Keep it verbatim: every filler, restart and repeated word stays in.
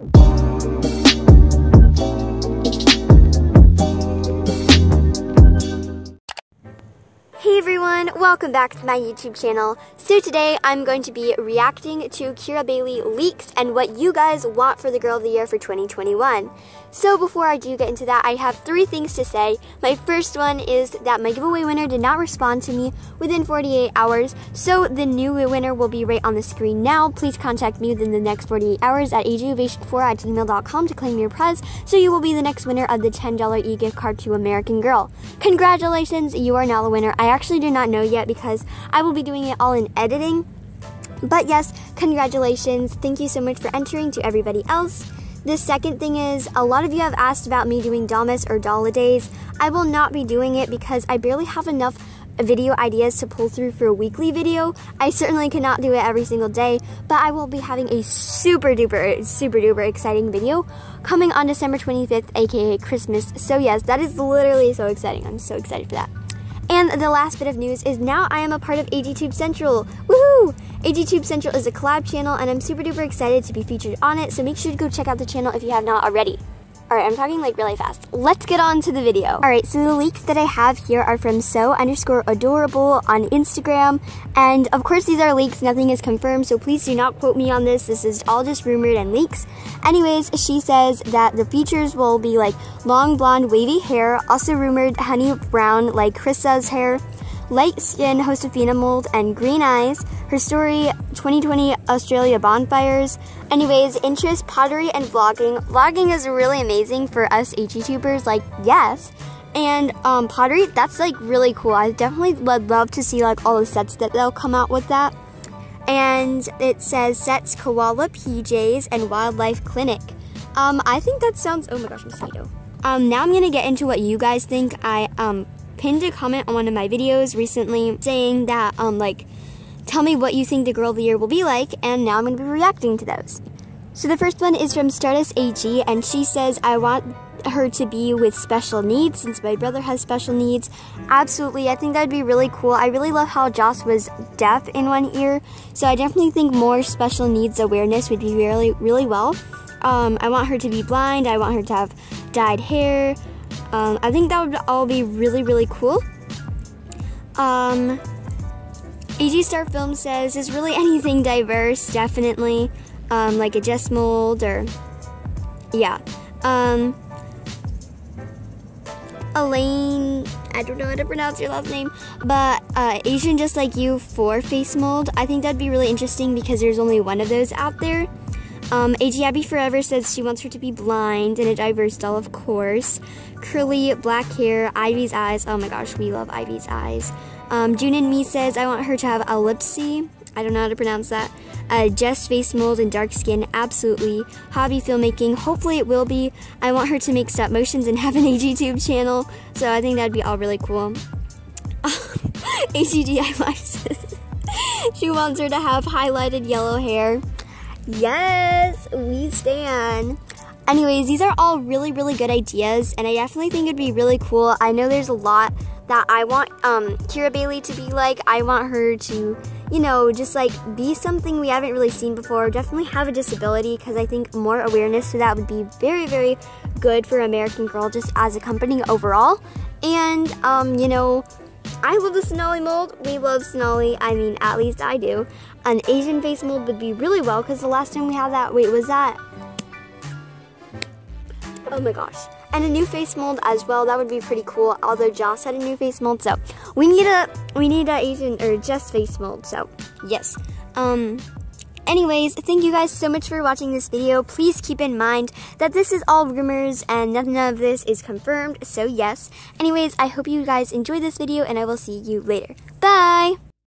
Hey everyone, welcome back to my YouTube channel. So today I'm going to be reacting to Kira Bailey leaks and what you guys want for the Girl of the Year for twenty twenty-one. So before I do get into that, I have three things to say. My first one is that my giveaway winner did not respond to me within forty-eight hours, so the new winner will be right on the screen now. Please contact me within the next forty-eight hours at agovation four at gmail dot com to claim your prize, so you will be the next winner of the ten dollar e-gift card to American Girl. Congratulations, you are now the winner. I actually do not know yet because I will be doing it all in editing. But yes, congratulations. Thank you so much for entering to everybody else. The second thing is, a lot of you have asked about me doing Domus or Dollidays. I will not be doing it because I barely have enough video ideas to pull through for a weekly video. I certainly cannot do it every single day, but I will be having a super duper, super duper exciting video coming on December twenty-fifth, aka Christmas. So yes, that is literally so exciting. I'm so excited for that. And the last bit of news is now I am a part of AGTube Central. Woohoo! AGTube Central is a collab channel and I'm super duper excited to be featured on it, so make sure to go check out the channel if you have not already. Alright, I'm talking like really fast. Let's get on to the video. Alright, so the leaks that I have here are from so underscore adorable on Instagram. And of course these are leaks, nothing is confirmed, so please do not quote me on this. This is all just rumored and leaks. Anyways, she says that the features will be like long blonde wavy hair, also rumored honey brown like Krista's hair, light skin Josefina mold, and green eyes. Her story, twenty twenty Australia bonfires. Anyways, interest, pottery, and vlogging. Vlogging is really amazing for us AGTubers, like, yes. And um, pottery, that's like really cool. I definitely would love to see like all the sets that they'll come out with that. And it says sets, koala, P Js, and wildlife clinic. Um, I think that sounds, oh my gosh, mosquito. Um, now I'm gonna get into what you guys think. I um, pinned a comment on one of my videos recently saying that um, like, tell me what you think the Girl of the Year will be like, and now I'm going to be reacting to those. So the first one is from Stardust A G, and she says, I want her to be with special needs since my brother has special needs. Absolutely, I think that would be really cool. I really love how Joss was deaf in one ear, so I definitely think more special needs awareness would be really, really well. Um, I want her to be blind, I want her to have dyed hair. Um, I think that would all be really, really cool. Um... A G Star Film says, is really anything diverse, definitely, um, like a Jess mold, or, yeah. Um, Elaine, I don't know how to pronounce your last name, but uh, Asian Just Like You for face mold. I think that'd be really interesting because there's only one of those out there. Um, A G Abby Forever says she wants her to be blind and a diverse doll, of course. Curly, black hair, Ivy's eyes. Oh my gosh, we love Ivy's eyes. Um, June and Me says, I want her to have ellipsy. I don't know how to pronounce that. Uh, Jess face mold and dark skin, absolutely. Hobby filmmaking, hopefully it will be. I want her to make stop motions and have an AGTube channel. So I think that'd be all really cool. A G D I Y says, she wants her to have highlighted yellow hair. Yes, we stan. Anyways, these are all really, really good ideas, and I definitely think it'd be really cool. I know there's a lot that I want um, Kira Bailey to be like. I want her to, you know, just like be something we haven't really seen before. Definitely have a disability, because I think more awareness to that would be very, very good for American Girl just as a company overall. And, um, you know, I love the Sonali mold. We love Sonali. I mean, at least I do. An Asian face mold would be really well, because the last time we had that, wait, was that? Oh my gosh. And a new face mold as well. That would be pretty cool. Although Joss had a new face mold, so we need a we need a Asian or just face mold. So yes. Um. Anyways, thank you guys so much for watching this video. Please keep in mind that this is all rumors and nothing of this is confirmed. So yes. Anyways, I hope you guys enjoyed this video, and I will see you later. Bye.